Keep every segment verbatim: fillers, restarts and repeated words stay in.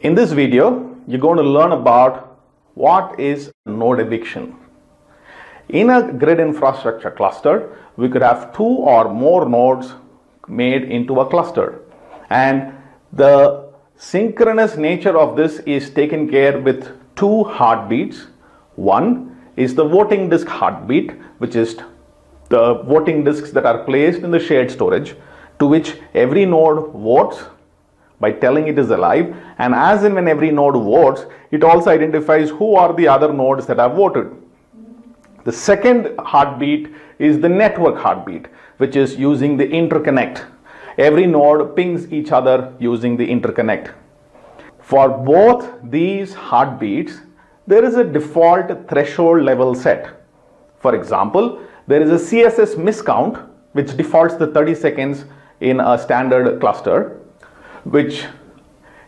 In this video, you're going to learn about what is node eviction. In a grid infrastructure cluster, we could have two or more nodes made into a cluster. And the synchronous nature of this is taken care with two heartbeats. One is the voting disk heartbeat, which is the voting disks that are placed in the shared storage, to which every node votes by telling it is alive, and as in when every node votes, it also identifies who are the other nodes that have voted. The second heartbeat is the network heartbeat, which is using the interconnect. Every node pings each other using the interconnect. For both these heartbeats, there is a default threshold level set. For example, there is a C S S miscount, which defaults to thirty seconds in a standard cluster, which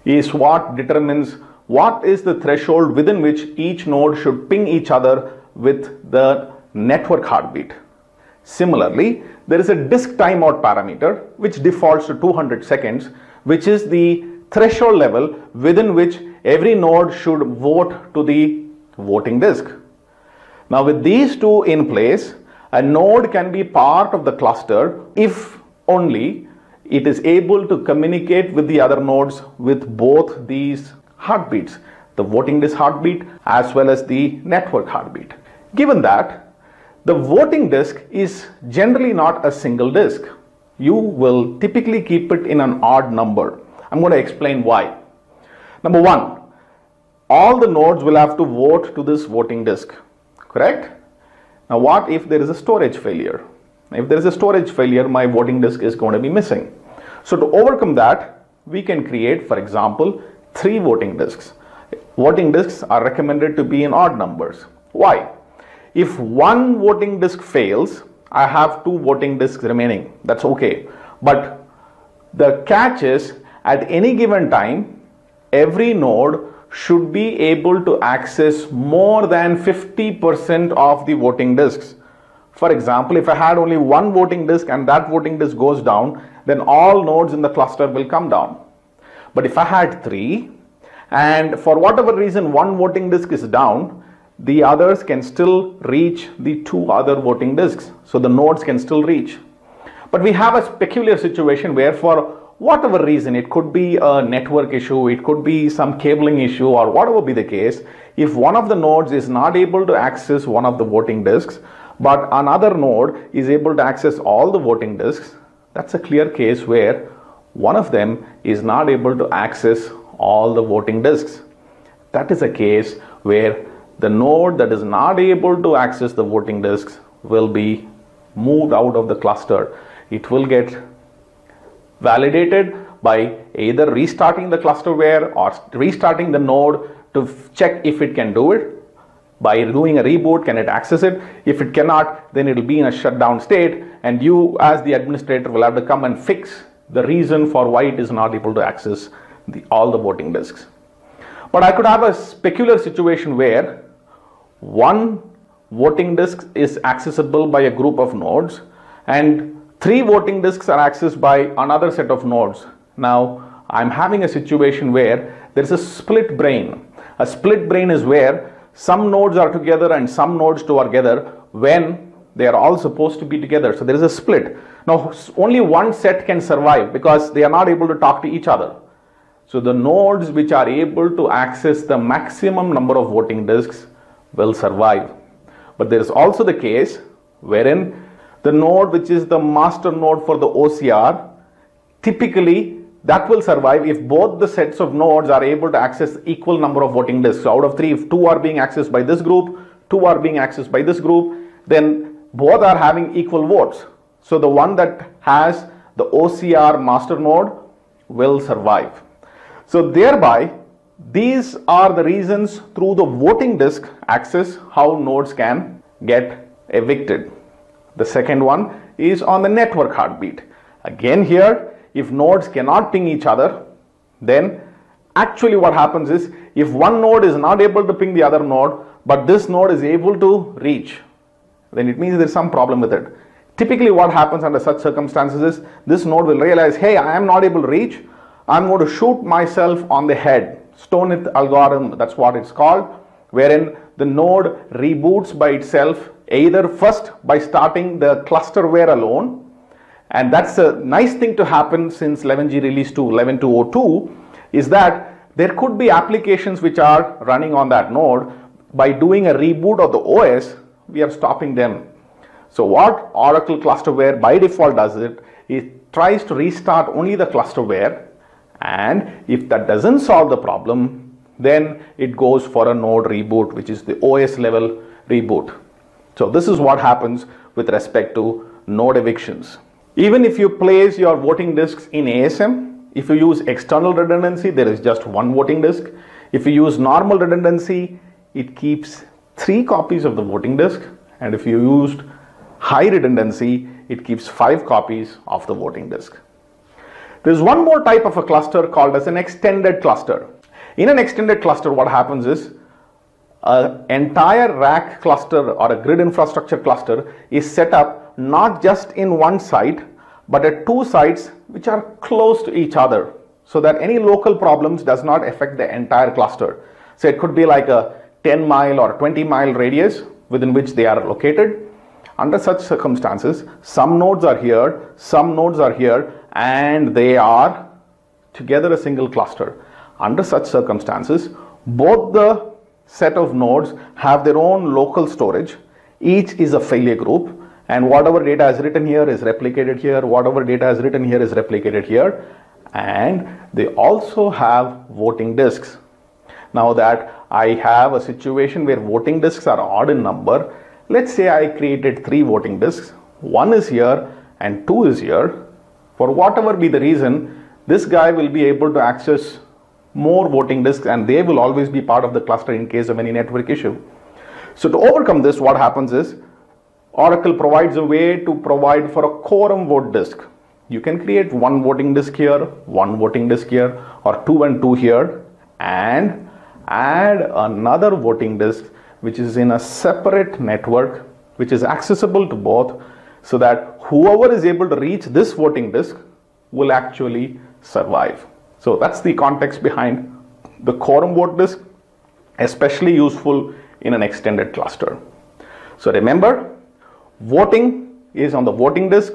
is what determines what is the threshold within which each node should ping each other with the network heartbeat. Similarly, there is a disk timeout parameter which defaults to two hundred seconds, which is the threshold level within which every node should vote to the voting disk. Now, with these two in place, a node can be part of the cluster if only it is able to communicate with the other nodes with both these heartbeats, the voting disk heartbeat as well as the network heartbeat. Given that, the voting disk is generally not a single disk. You will typically keep it in an odd number. I'm going to explain why. Number one, all the nodes will have to vote to this voting disk, correct? Now, what if there is a storage failure? If there is a storage failure, my voting disk is going to be missing. So to overcome that, we can create, for example, three voting disks. Voting disks are recommended to be in odd numbers. Why? If one voting disk fails, I have two voting disks remaining. That's okay. But the catch is, at any given time, every node should be able to access more than fifty percent of the voting disks. For example, if I had only one voting disk and that voting disk goes down, then all nodes in the cluster will come down. But if I had three, and for whatever reason one voting disk is down, the others can still reach the two other voting disks. So the nodes can still reach. But we have a peculiar situation where for whatever reason, it could be a network issue, it could be some cabling issue, or whatever be the case, if one of the nodes is not able to access one of the voting disks, but another node is able to access all the voting disks, that's a clear case where one of them is not able to access all the voting disks. That is a case where the node that is not able to access the voting disks will be moved out of the cluster. It will get validated by either restarting the clusterware or restarting the node to check if it can do it. By doing a reboot, can it access it? If it cannot, then it will be in a shutdown state, and you as the administrator will have to come and fix the reason for why it is not able to access the, all the voting disks. But I could have a peculiar situation where one voting disk is accessible by a group of nodes and three voting disks are accessed by another set of nodes. Now, I'm having a situation where there's a split brain. A split brain is where some nodes are together and some nodes two are together when they are all supposed to be together. So there is a split. Now, only one set can survive because they are not able to talk to each other. So the nodes which are able to access the maximum number of voting disks will survive. But there is also the case wherein the node which is the master node for the O C R, typically that will survive if both the sets of nodes are able to access equal number of voting disks. So out of three, if two are being accessed by this group, two are being accessed by this group, then both are having equal votes. So the one that has the O C R master node will survive. So thereby, these are the reasons through the voting disk access how nodes can get evicted. The second one is on the network heartbeat. Again here, if nodes cannot ping each other, then actually what happens is, if one node is not able to ping the other node, but this node is able to reach, then it means there's some problem with it. Typically what happens under such circumstances is this node will realize, hey, I am not able to reach, I'm going to shoot myself on the head. STONITH algorithm, that's what it's called, wherein the node reboots by itself, either first by starting the clusterware alone, and that's a nice thing to happen since eleven G release to eleven two oh two, is that there could be applications which are running on that node. By doing a reboot of the O S, we are stopping them. So what Oracle Clusterware by default does it, it tries to restart only the clusterware, and if that doesn't solve the problem, then it goes for a node reboot, which is the O S level reboot. So this is what happens with respect to node evictions. Even if you place your voting disks in A S M, if you use external redundancy, there is just one voting disk. If you use normal redundancy, it keeps three copies of the voting disk, and if you used high redundancy, it keeps five copies of the voting disk. There's one more type of a cluster called as an extended cluster. In an extended cluster, what happens is an entire rack cluster or a grid infrastructure cluster is set up not just in one site, but at two sites which are close to each other, so that any local problems does not affect the entire cluster. So it could be like a ten mile or twenty mile radius within which they are located. Under such circumstances, some nodes are here, some nodes are here, and they are together a single cluster. Under such circumstances, both the set of nodes have their own local storage. Each is a failure group, and whatever data is written here is replicated here, whatever data is written here is replicated here, and they also have voting disks. Now that I have a situation where voting disks are odd in number, let's say I created three voting disks, one is here and two is here. For whatever be the reason, this guy will be able to access more voting disks, and they will always be part of the cluster in case of any network issue. So to overcome this, what happens is Oracle provides a way to provide for a quorum vote disk. You can create one voting disk here, one voting disk here, or two and two here, and add another voting disk which is in a separate network which is accessible to both, so that whoever is able to reach this voting disk will actually survive. So that's the context behind the quorum vote disk, especially useful in an extended cluster. So remember, voting is on the voting disk,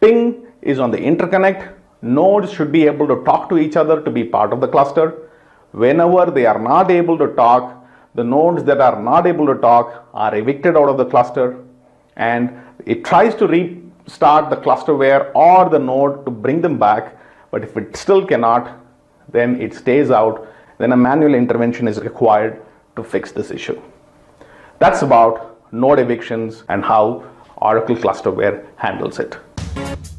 ping is on the interconnect, nodes should be able to talk to each other to be part of the cluster. Whenever they are not able to talk, the nodes that are not able to talk are evicted out of the cluster, and it tries to restart the clusterware or the node to bring them back, but if it still cannot, then it stays out. Then a manual intervention is required to fix this issue. That's about node evictions and how Oracle Clusterware handles it.